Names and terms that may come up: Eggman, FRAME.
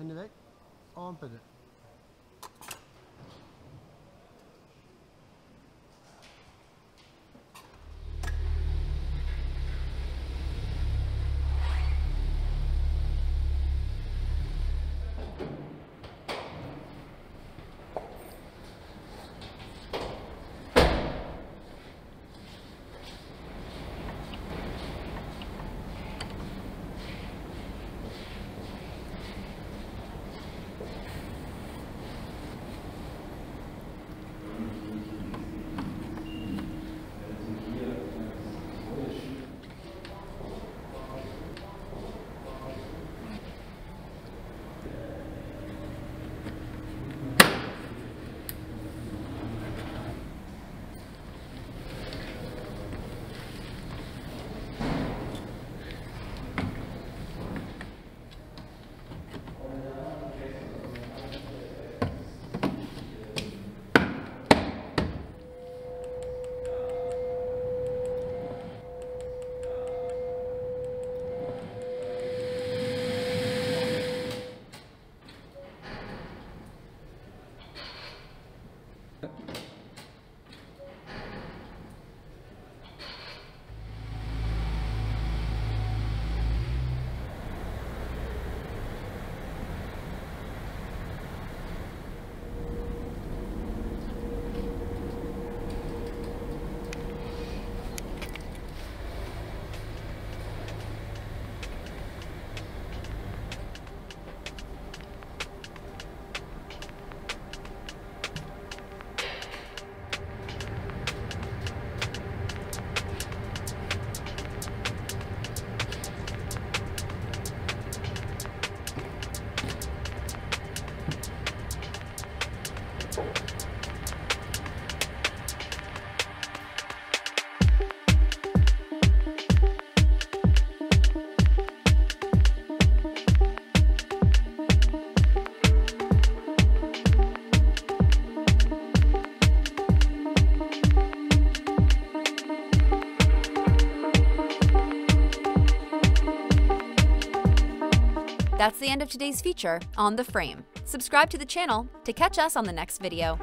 Henüvek ampede. That's the end of today's feature on The Frame. Subscribe to the channel to catch us on the next video.